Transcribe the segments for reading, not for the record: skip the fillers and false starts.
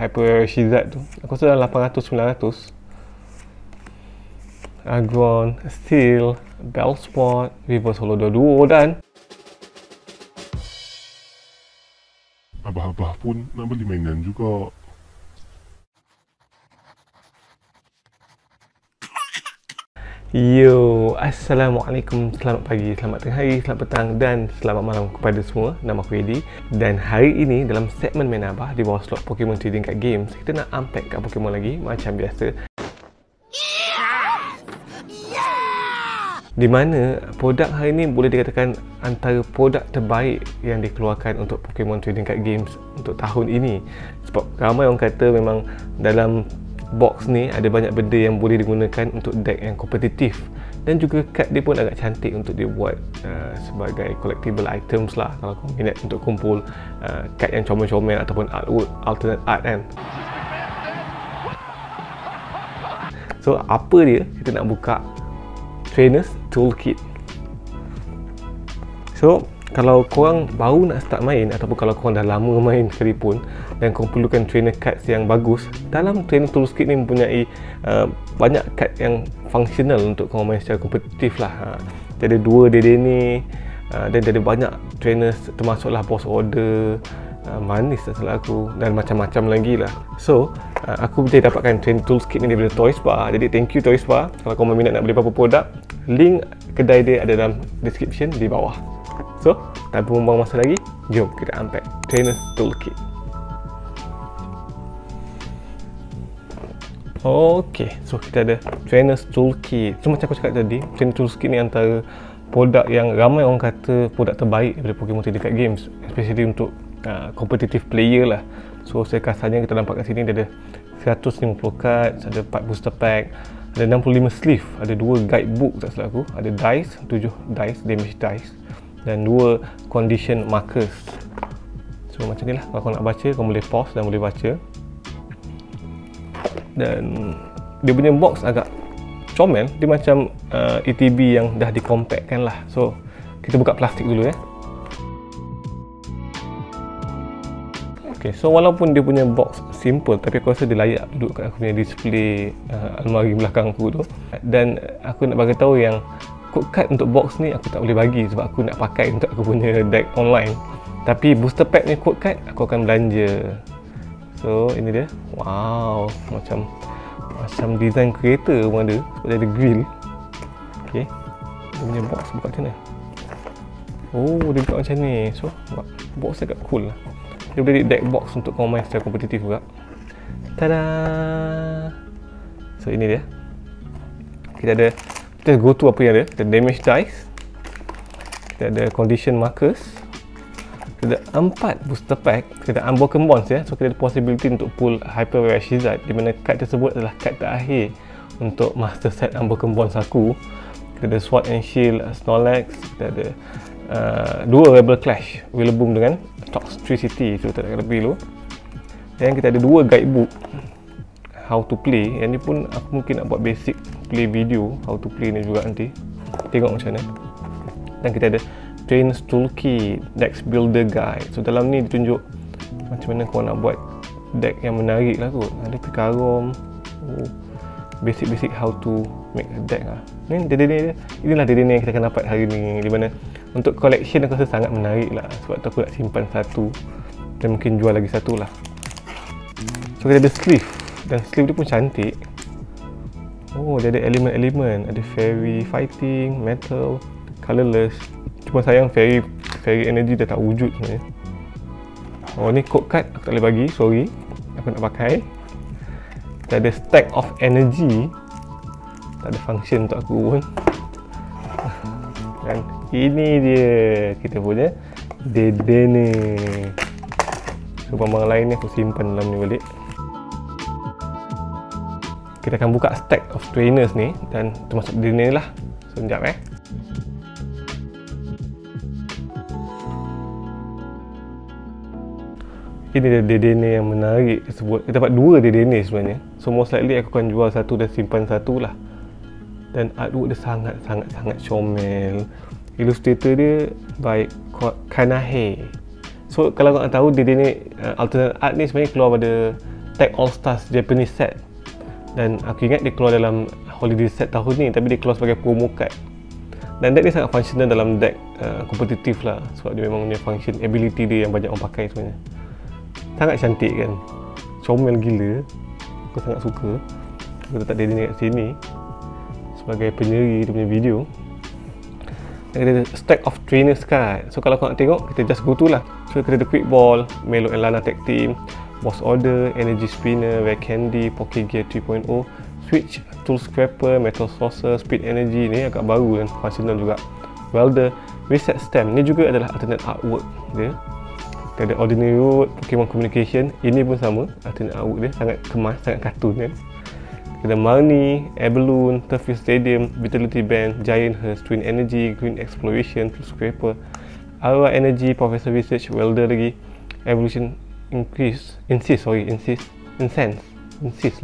Hyper Rare Charizard tu. Aku rasa dalam 800-900. Aggron, Steel, Bellspot, Reverse Holo 22 dan abah-abah pun nak beli mainan juga. Yo, Assalamualaikum, selamat pagi, selamat tengah hari, selamat petang dan selamat malam kepada semua. Nama aku Eddie dan hari ini dalam segmen Main Abah di bawah slot Pokemon Trading Card Games, kita nak unpack kat Pokemon lagi macam biasa. Di mana produk hari ini boleh dikatakan antara produk terbaik yang dikeluarkan untuk Pokemon Trading Card Games untuk tahun ini. Sebab ramai orang kata memang dalam box ni ada banyak benda yang boleh digunakan untuk deck yang kompetitif dan juga kad dia pun agak cantik untuk dia buat sebagai collectible items lah, kalau kau minat untuk kumpul kad yang comel-comel ataupun artwork, alternate art kan. So apa dia? Kita nak buka Trainer Toolkit. So kalau korang baru nak start main ataupun kalau korang dah lama main sekalipun dan korang perlukan trainer cards yang bagus, dalam Trainer Toolkit ni mempunyai banyak card yang fungsional untuk korang main secara kompetitif lah. Dia ada 2 dia ni dan dia ada banyak trainers termasuklah Boss Order, Manis tak salah aku, dan macam-macam lagi lah. So aku boleh dapatkan Trainer Toolkit ni daripada Toys Bar. Jadi thank you Toys Bar. Kalau korang minat nak beli apa-apa produk, link kedai dia ada dalam description di bawah. So, tanpa membuang masa lagi, jom kita unpack Trainer Toolkit. Okey, so kita ada Trainer Toolkit. So, macam aku cakap tadi, Trainer Toolkit ni antara produk yang ramai orang kata produk terbaik daripada Pokemon Trading Card Games, especially untuk competitive player lah. So, sekasarnya kita nampak kat sini dia ada 150 cards, ada 4 booster pack, ada 65 sleeve, ada 2 guidebook tak salah aku, ada dice, 7 dice, damage dice dan 2 condition markers. So macam ni lah, kalau kau nak baca kau boleh pause dan boleh baca. Dan dia punya box agak comel, dia macam ETB yang dah dikompakkan lah. So kita buka plastik dulu ya. Ok, so walaupun dia punya box simple tapi aku rasa dia layak duduk kat aku punya display almari belakang aku tu. Dan aku nak bagitahu yang code card untuk box ni aku tak boleh bagi sebab aku nak pakai untuk aku punya deck online. Tapi booster pack ni code card aku akan belanja. So ini dia. Wow, macam design kereta pun ada sebab dia ada grill. Okey. Dia punya box buka macam mana? Oh, dia buka macam ni. So, box agak cool lah. Dia boleh deck box untuk kau main secara kompetitif juga. Tada. So ini dia. Kita ada, kita go to apa yang ada. Kita ada damage dice, kita ada condition markers, kita ada 4 booster pack, kita ada Unbroken Bonds ya. So kita ada possibility untuk pull Hyper Rare Charizard di mana kad tersebut adalah kad terakhir untuk master set Unbroken Bonds aku. Kita ada Sword and Shield, Snorlax, kita ada 2 Rebel Clash, Rillaboom dengan Toxtricity, so tak ada lebih dulu. Dan kita ada 2 guidebook how to play, yang ni pun aku mungkin nak buat basic play video how to play ni juga nanti, tengok macam mana. Dan kita ada Trainer Toolkit Deck Builder Guide. So dalam ni ditunjuk macam mana kau nak buat deck yang menarik lah kot. Ada Pikarom, basic-basic how to make a deck lah. Ni dedek-dedek, inilah dedek-dedek yang kita akan dapat hari ni, di mana untuk collection aku rasa sangat menarik lah. Sebab tu aku nak simpan 1 dan mungkin jual lagi 1 lah. So kita ada sleeve, dan sleeve dia pun cantik. Oh, dia ada elemen-elemen, ada fairy fighting, metal, colourless. Cuma sayang fairy energy dah tak wujud sebenarnya. Oh, ni code card aku tak boleh bagi, sorry. Aku nak pakai. Dia ada stack of energy. Tak ada function untuk aku pun. Dan ini dia kita punya dedene. So barang lain ni aku simpan dalam ni balik. Kita akan buka stack of trainers ni dan termasuk dia ni lah. So, sekejap Ini dia DNA yang menarik tersebut. Kita dapat 2 DNA sebenarnya. So, most likely aku akan jual 1 dan simpan 1 lah. Dan artwork dia sangat comel. Illustrator dia by Kanahei. So, kalau korang tahu DNA alternate art ni sebenarnya keluar pada Tag All Stars Japanese set. Dan aku ingat dia keluar dalam holiday set tahun ni, tapi dia keluar sebagai promo card. Dan deck ni sangat functional dalam deck kompetitif lah, sebab dia memang punya function, ability dia yang banyak orang pakai sebenarnya. Sangat cantik kan, comel gila. Aku sangat suka. Aku letak dia ni kat sini sebagai penyeri dia punya video. Dan kita ada stack of trainers card. So kalau kau nak tengok, kita just go to lah. So kita ada Quick Ball, Melo and Lana Tag Team, Boss Order, Energy Spinner, Rare Candy, Pokegear 3.0, Switch, Tool Scraper, Metal Saucer, Speed Energy. Ni agak baru dan functional juga. Welder, Reset Stamp. Ni juga adalah alternate artwork dia. Kita ada Ordinary Road, Pokemon Communication. Ini pun sama, alternate artwork dia. Sangat kemas, sangat kartun kan. Kita ada Marnie, Air Balloon, Turf Stadium, Vitality Band, Giant Hearst, Twin Energy, Green Explosion, Tool Scraper, Aura Energy, Professor Research, Welder lagi, Evolution Increase, Incense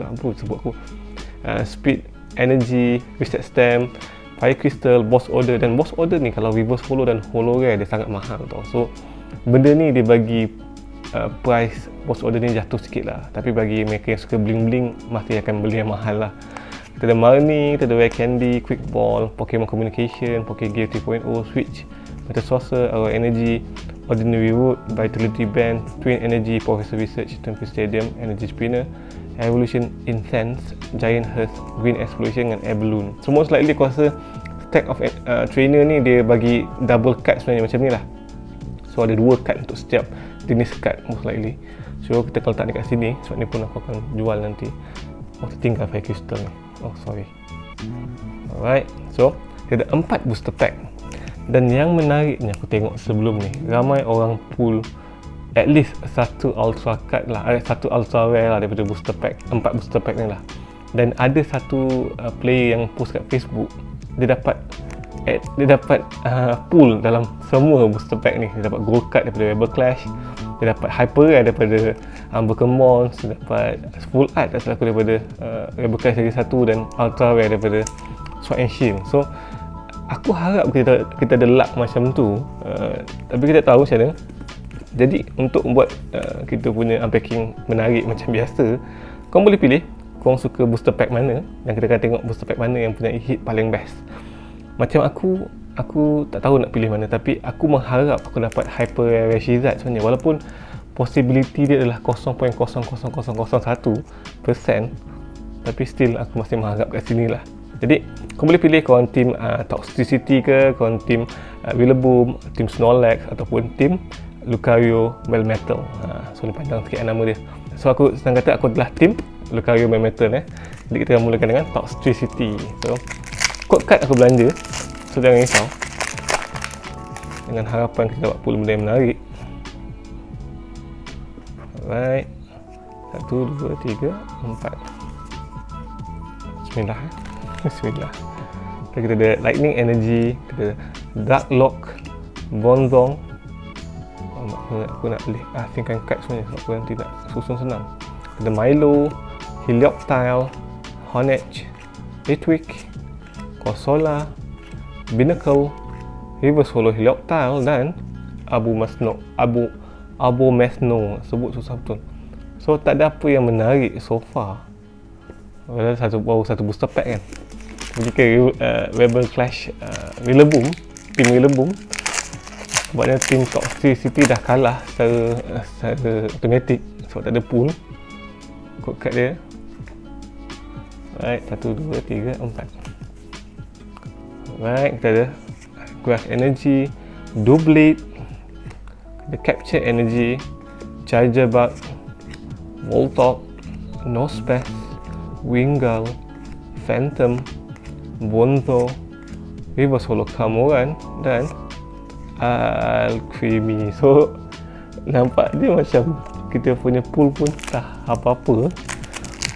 lah, apa sebut aku, Speed Energy, Reset Stamp, Fire Crystal, Boss Order. Dan Boss Order ni kalau reverse holo dan holo rare dia sangat mahal tau. So benda ni dia bagi price Boss Order ni jatuh sikit lah, tapi bagi mereka yang suka bling-bling mesti akan beli yang mahal lah. Kita ada Marnie, kita ada Rare Candy, Quick Ball, Pokemon Communication, Pokegear 3.0, Switch, Metal Saucer, Aura Energy, Ordinary Root, Vitality Band, Twin Energy, Professor Research, Turf Stadium, Energy Spinner, Evolution Incense, Giant Hearst, Green Explosion dengan Air Balloon. So most likely aku rasa stack of trainer ni dia bagi double card sebenarnya, macam ni lah. So ada dua card untuk setiap jenis card most likely. So kita akan letak dekat sini sebab ni pun aku akan jual nanti. Oh, tertinggal Fire Crystal ni. Oh sorry. Alright, so kita ada 4 booster pack. Dan yang menariknya aku tengok sebelum ni ramai orang pull at least satu ultra card lah, satu ultra rare lah daripada booster pack, 4 booster pack ni lah. Dan ada satu player yang post kat Facebook, dia dapat pull dalam semua booster pack ni. Dia dapat gold card daripada Rebel Clash, dia dapat hyper rare daripada Unbroken Bonds, dia dapat full art aku daripada Rebel Clash lagi satu, dan ultra rare daripada Sword and Shield. So aku harap kita ada luck macam tu, tapi kita tak tahu macam mana. Jadi untuk buat kita punya unpacking menarik macam biasa, korang boleh pilih korang suka booster pack mana, dan kita akan tengok booster pack mana yang punya hit paling best. Macam aku tak tahu nak pilih mana, tapi aku mengharap aku dapat Hyper Rare Charizard sebenarnya, walaupun possibility dia adalah 0.00001%, tapi still aku masih mengharap kat sini lah. Jadi kau boleh pilih korang team Toxtricity ke, korang team Rillaboom, team Snorlax ataupun team Lucario Melmetal. So ni panjang sikit nama dia. So aku senang kata aku adalah team Lucario Melmetal . Jadi kita akan mulakan dengan Toxtricity. So code card aku belanja, so jangan risau, dengan harapan kita dapat pula benda yang menarik. Alright, 1, 2, 3, 4. Bismillah. Bismillah. Kita ada Lightning Energy, kita ada Dark Lock, Bonzong. Aku nak boleh asingkan kad sebenarnya sebab aku nanti nak susun senang. Kita ada Milo, Helioptile, Honedge, Litwick, Corsola, Binnacle, Reverse Holo Helioptile dan Abomesno. Sebut susah betul. So tak ada apa yang menarik so far. Baru satu booster pack kan. Jika Rebel Clash Rillaboom, tim Rillaboom, sebabnya tim Toxtricity dah kalah secara automatik sebab tak ada pool. Code card dia. Alright, 1, 2, 3, 4. Alright, kita ada Grass Energy, Doublade, the Capture Energy, Charger Bug, Voltop, Nospass, Wingull, Phantom, Bonto, Reverse Holo Kamoran dan Alchemy. So nampak dia macam kita punya pool pun tak apa-apa.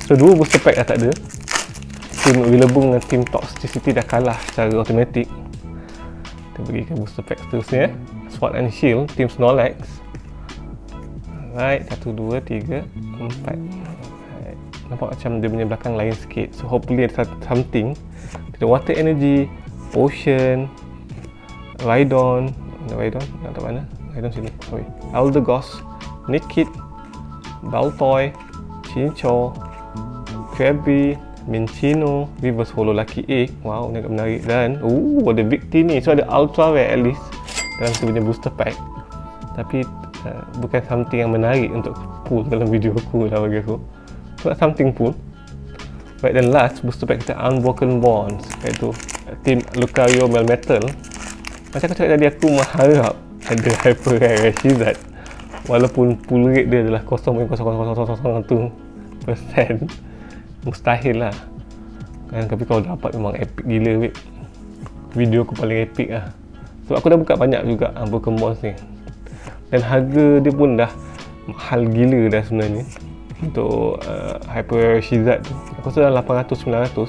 So dua booster pack dah tak ada. Team Rillaboom dengan team Toxtricity dah kalah secara automatik. Kita berikan booster pack seterusnya. Sword and Shield, team Snorlax. Alright, 1, 2, 3, 4. Alright. Nampak macam dia punya belakang lain sikit. So hopefully ada something. Kita Water Energy, Ocean, Rhydon, nak tahu mana? Rhydon sini, sorry. Eldegoss, Nickit, Baltoy, Chinchou, Krabby, Minccino, reverse holo Lucky Egg. Wow, ni agak menarik dan ada big T ni. So ada ultra rare at least dalam tu punya booster pack. Tapi bukan something yang menarik untuk pull dalam video aku lah bagi aku. So something pull. Baik, dan last booster pack kita Unbroken Bonds, iaitu team Lucario Melmetal. Macam aku cakap tadi, aku mengharap ada Hyper Rare Charizard. Walaupun pull rate dia adalah 0.0001%, mustahil lah kan. Tapi kalau dapat memang epic gila weh. Video aku paling epic lah. Sebab aku dah buka banyak juga Unbroken Bonds ni. Dan harga dia pun dah mahal gila dah sebenarnya. Untuk Hyper Rare Charizard tu aku rasa dah 800-900.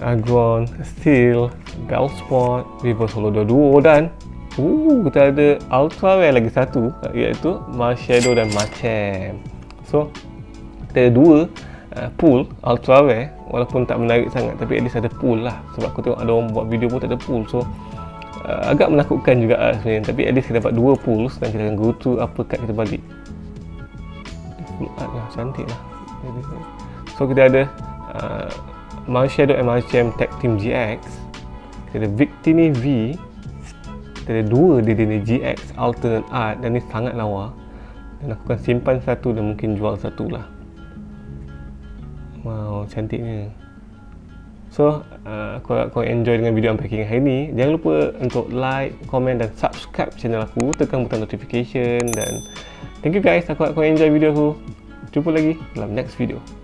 Aggron, Steel, Bellspot, reverse holo dua-dua dan kita ada ultra rare lagi satu, iaitu Marshadow dan Machamp. So kita ada dua pool ultra rare, walaupun tak menarik sangat tapi at least ada pool lah. Sebab aku tengok ada orang buat video pun tak ada pool, so agak menakutkan juga sebenarnya. Tapi at least kita dapat dua pools dan kita akan go through apa kad kita balik. Cantik lah. So kita ada Marshadow and Machamp Tag Team GX. Kita ada Victini V. Kita ada dua dia GX Alternate Art dan ni sangat lawa. Dan aku akan simpan satu dan mungkin jual satu lah. Wow, cantiknya. So aku harap korang enjoy dengan video unpacking hari ni. Jangan lupa untuk like, komen dan subscribe channel aku. Tekan butang notification dan thank you guys. Aku harap korang enjoy video aku. Jumpa lagi dalam next video.